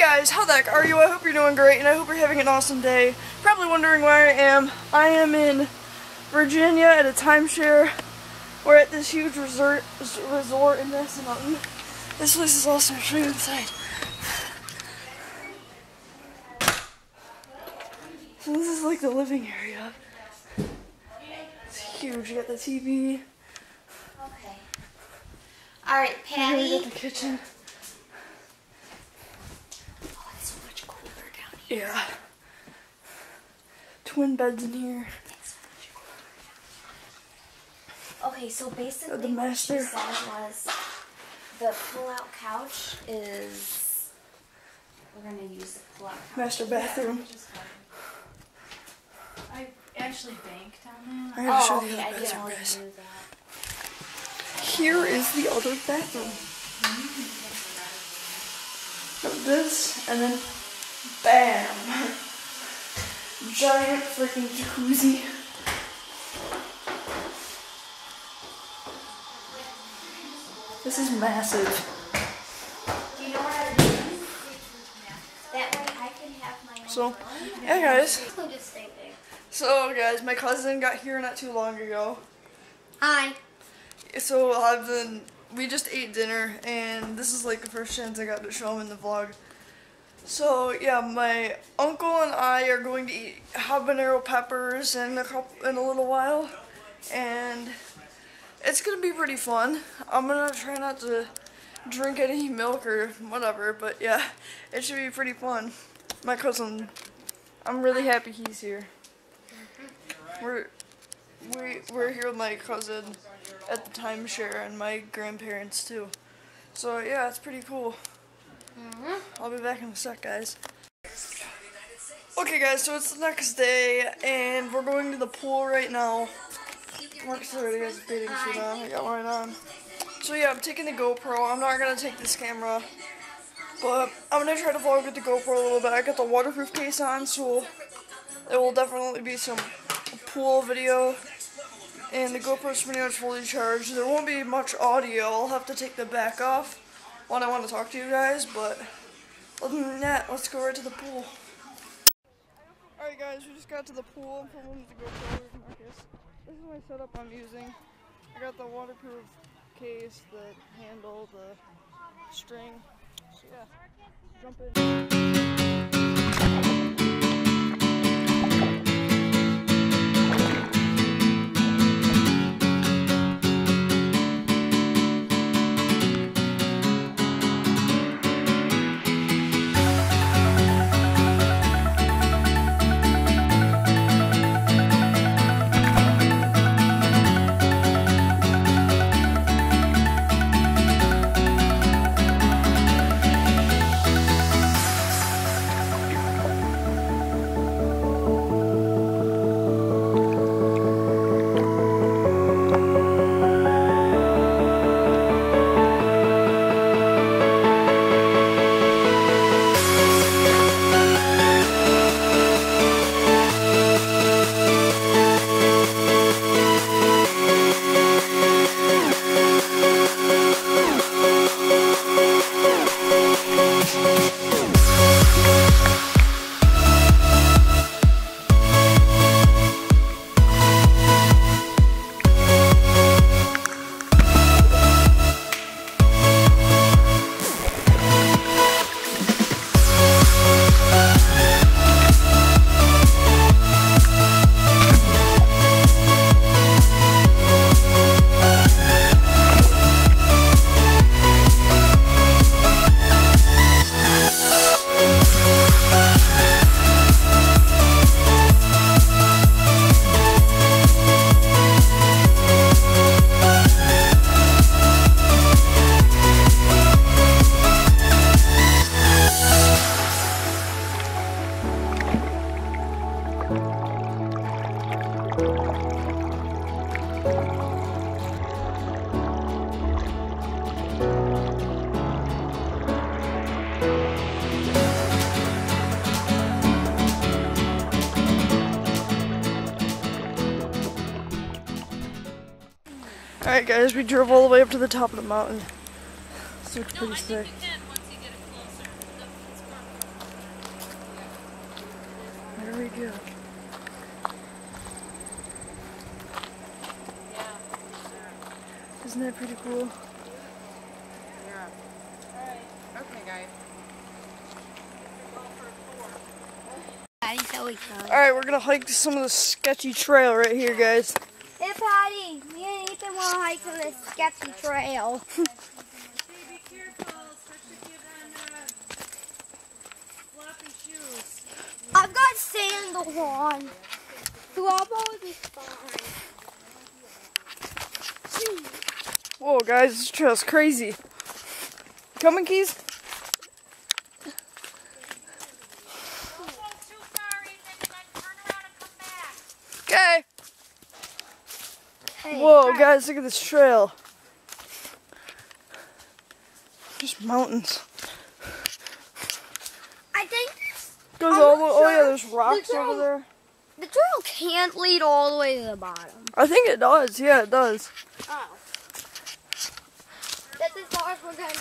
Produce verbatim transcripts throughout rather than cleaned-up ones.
guys, how the heck are you? I hope you're doing great, and I hope you're having an awesome day. Probably wondering where I am. I am in Virginia at a timeshare. We're at this huge resort, resort in Madison Mountain. This place is awesome. I'll show you inside. So this is like the living area. It's huge. You got the T V. Okay. All right, Patty. You got the kitchen. Yeah. Twin beds in here. Okay, so basically the master. What she said was the pull-out couch is... We're going to use the pull-out couch. Master bathroom. Yeah, I actually banked on that. Oh, okay, the I didn't want to do that. Here is the other bathroom. Got this, and then... Bam! Giant freaking jacuzzi. This is massive. Do you know what I mean? That way I can have my own. So, yeah, guys. So, guys, my cousin got here not too long ago. Hi. So, I've been. We just ate dinner, and this is like the first chance I got to show him in the vlog. So yeah, my uncle and I are going to eat habanero peppers in a couple, in a little while, and it's gonna be pretty fun. I'm gonna try not to drink any milk or whatever, but yeah, it should be pretty fun. My cousin, I'm really happy he's here. We're we we're here with my cousin at the timeshare and my grandparents too. So yeah, it's pretty cool. Mm-hmm. I'll be back in a sec, guys. Okay, guys, so it's the next day, and we're going to the pool right now. Mark's already has a bathing suit on. I got mine on. So, yeah, I'm taking the GoPro. I'm not going to take this camera, but I'm going to try to vlog with the GoPro a little bit. I got the waterproof case on, so there will definitely be some pool video, and the GoPro's pretty much fully charged. There won't be much audio. I'll have to take the back off when I want to talk to you guys, but other than that, let's go right to the pool. Alright guys, we just got to the pool. I'm going to go forward with Marcus. This is my setup I'm using. I got the waterproof case, the handle, the string. So yeah, jump in. Alright guys, we drove all the way up to the top of the mountain. This looks pretty sick. There we go. Isn't that pretty cool? Yeah. Alright. Okay, guys. Alright, we're gonna hike to some of the sketchy trail right here, guys. Hey, Patty. Me and Ethan wanna hike to this sketchy trail. I've got sandals on. Gopro would be fine. Whoa, guys, this trail's crazy. Coming, Keys? Don't go too far, Ethan. Then turn around and come back. Okay. Hey, whoa, guys, look at this trail. Just mountains. I think. There's all the, oh, yeah, there's rocks the trail, over there. The trail can't lead all the way to the bottom. I think it does. Yeah, it does. Oh. That's as far as we're gonna go.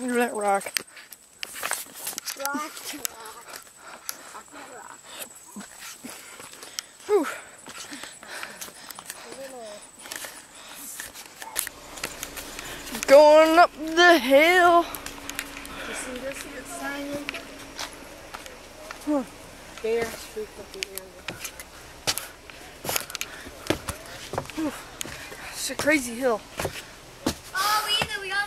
Look at that rock. Rock, rock, rock, rock. Whew. Going up the hill. You see this here, Simon? Huh. Bears freak up the area. It's a crazy hill. Oh, we either we got.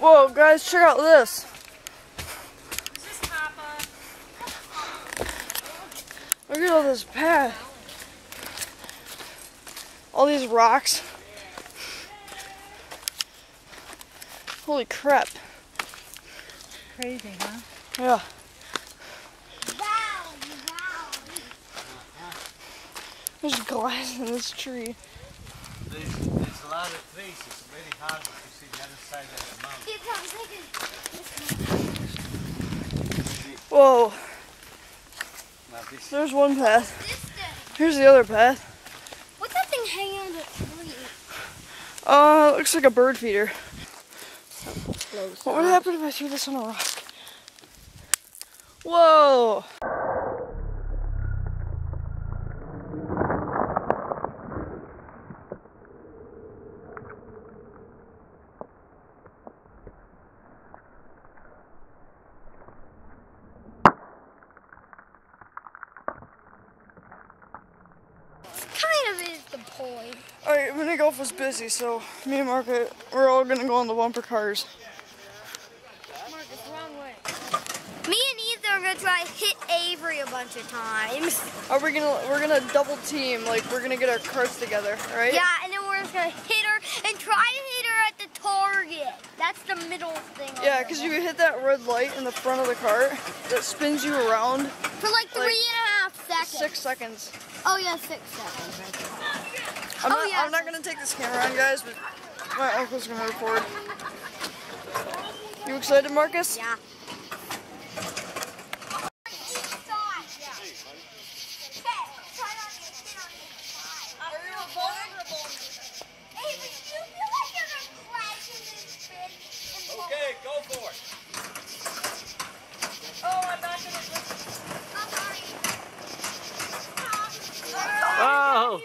Whoa, guys, check out this. This is Papa. Look at all this path. All these rocks. Holy crap. Crazy, huh? Yeah. Wow, wow. There's glass in this tree. There's, there's a lot of trees. It's very hard to see the other side of the mountain. Whoa. There's one path. Here's the other path. What's that thing hanging on the tree? Uh, looks like a bird feeder. What would happen if I threw this on a rock? Whoa! Kind of is the point. Alright, when the golf was busy, so me and Margaret, we're all gonna go on the bumper cars. Try hit Avery a bunch of times. Are we gonna? We're gonna double team. Like we're gonna get our carts together, right? Yeah, and then we're just gonna hit her and try to hit her at the target. That's the middle thing. Yeah, because you hit that red light in the front of the cart that spins you around for like three like and a half seconds. Six seconds. Oh yeah, six seconds. Right I'm, oh, not, yeah, I'm not gonna take this camera on, guys, but my uncle's gonna record. You excited, Marcus? Yeah. Oh!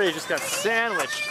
Gopro just got sandwiched.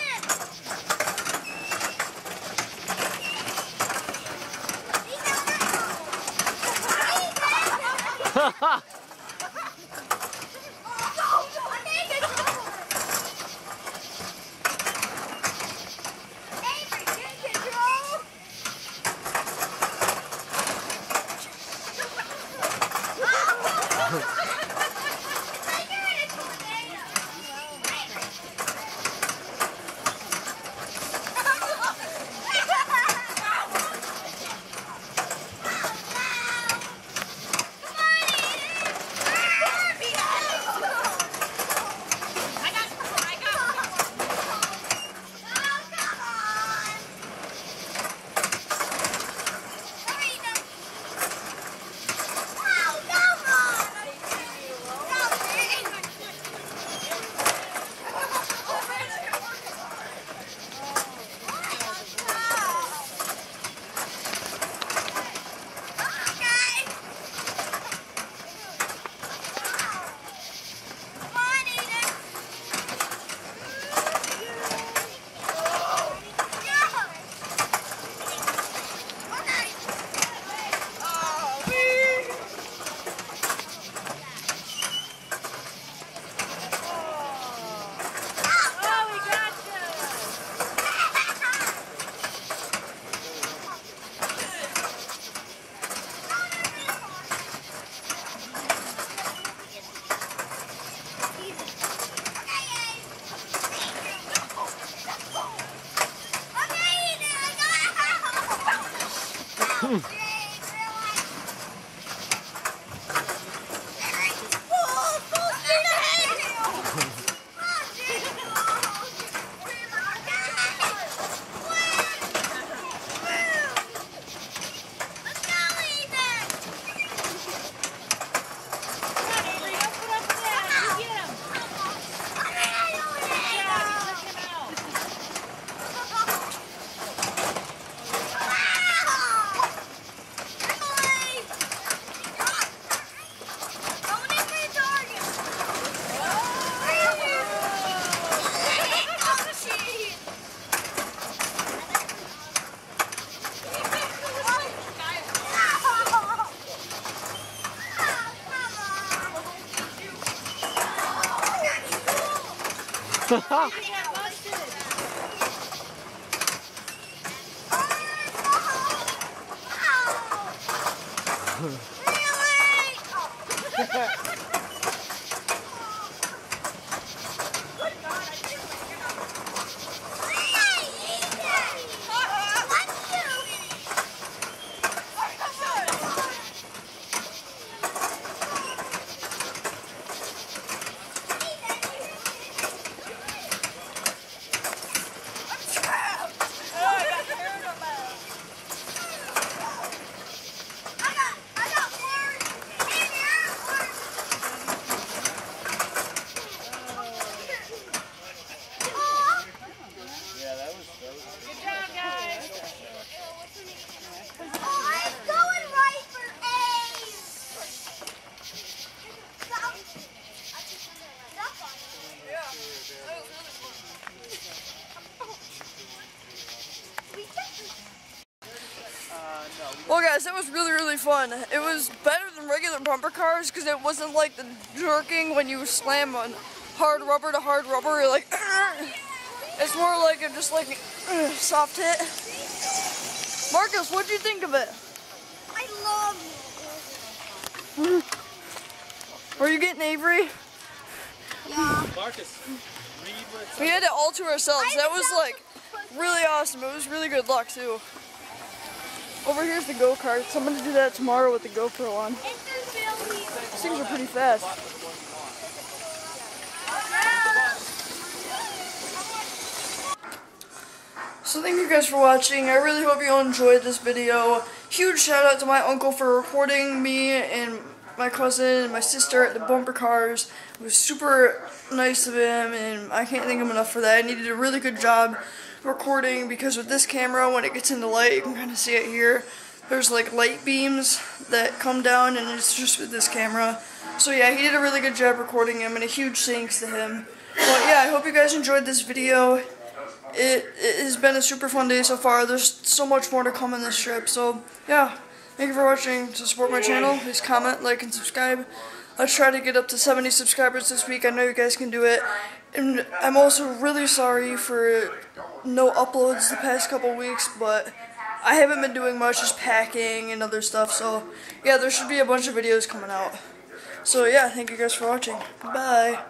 Hmm. Ha Really? Well guys, that was really, really fun. It was better than regular bumper cars because it wasn't like the jerking when you slam on hard rubber to hard rubber, you're like argh. It's more like a just like argh, soft hit. Marcus, what did you think of it? I love it. Were you getting Avery? Yeah. Marcus, read what's We had it all to ourselves. That was like really awesome. It was really good luck too. Over here's the go-kart, so I'm going to do that tomorrow with the GoPro on. These things are pretty fast. So thank you guys for watching. I really hope you all enjoyed this video. Huge shout out to my uncle for recording me and my cousin and my sister at the bumper cars. It was super nice of him, and I can't thank him enough for that. I needed a really good job recording, because with this camera, when it gets into light, you can kind of see it here, there's like light beams that come down, and it's just with this camera. So yeah, he did a really good job recording him, and a huge thanks to him. But yeah, I hope you guys enjoyed this video. It, it has been a super fun day so far. There's so much more to come in this trip. So yeah, thank you for watching. To support my channel, please comment, like, and subscribe. Let's try to get up to seventy subscribers this week. I know you guys can do it. And I'm also really sorry for no uploads the past couple weeks, but I haven't been doing much, just packing and other stuff. So yeah, there should be a bunch of videos coming out. So yeah, thank you guys for watching. Bye.